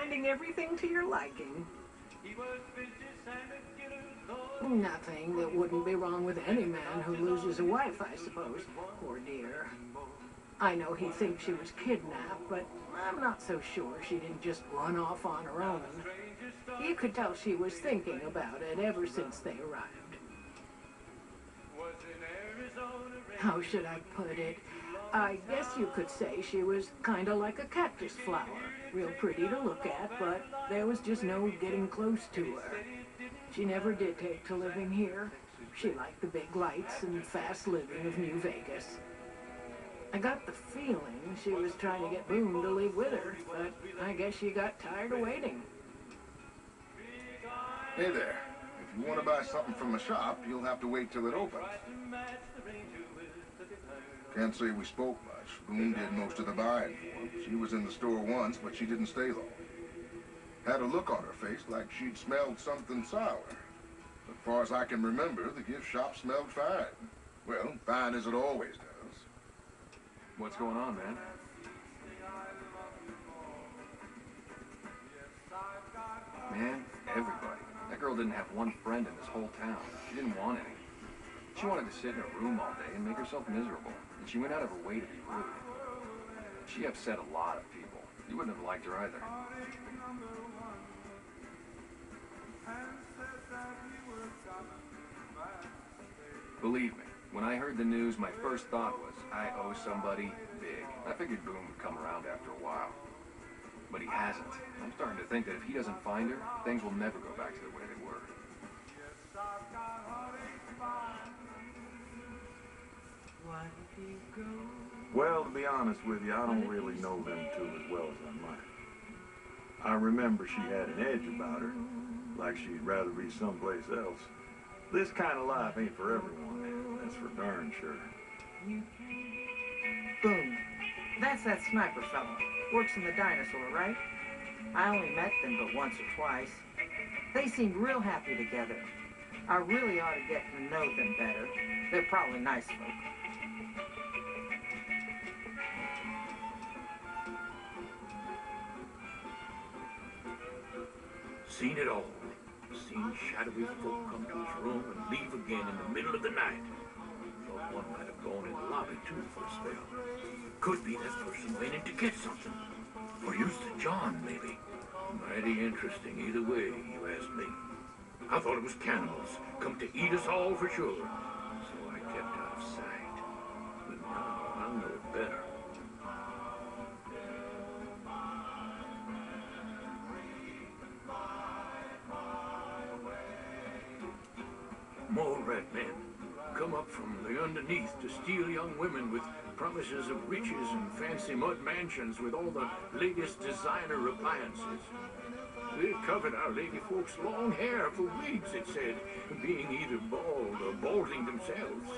finding everything to your liking. Nothing that wouldn't be wrong with any man who loses a wife, I suppose. Poor dear. I know he thinks she was kidnapped, but I'm not so sure she didn't just run off on her own. You could tell she was thinking about it ever since they arrived. How should I put it? I guess you could say she was kind of like a cactus flower. Real pretty to look at, but there was just no getting close to her. She never did take to living here. She liked the big lights and fast living of New Vegas. I got the feeling she was trying to get Boone to leave with her, but I guess she got tired of waiting. Hey there. If you want to buy something from the shop, you'll have to wait till it opens. Can't say we spoke much. Boone did most of the buying for him. She was in the store once, but she didn't stay long. Had a look on her face like she'd smelled something sour. As far as I can remember, the gift shop smelled fine. Well, fine as it always does. What's going on, man? Man, everybody. That girl didn't have one friend in this whole town. She didn't want any. She wanted to sit in her room all day and make herself miserable. And she went out of her way to be rude. She upset a lot of people. You wouldn't have liked her either. Believe me, when I heard the news, my first thought was, I owe somebody big. I figured Boone would come around after a while. But he hasn't. I'm starting to think that if he doesn't find her, things will never go back to the way they were. Well, to be honest with you, I don't really know them two as well as I might. I remember she had an edge about her, like she'd rather be someplace else. This kind of life ain't for everyone, that's for darn sure. Boom. That's that sniper fellow. Works in the dinosaur, right? I only met them but once or twice. They seemed real happy together. I really ought to get to know them better. They're probably nice folk. Seen it all. Seen shadowy folk come to his room and leave again in the middle of the night. Thought one might have gone in the lobby too for a spell. Could be that person went in to get something. Or used the John, maybe. Mighty interesting either way, you ask me. I thought it was cannibals, come to eat us all for sure. So I kept out of sight. But now I know better. More red men come up from the underneath to steal young women with promises of riches and fancy mud mansions with all the latest designer appliances. They covered our lady folks' long hair for weeks, it said, being either bald or balding themselves.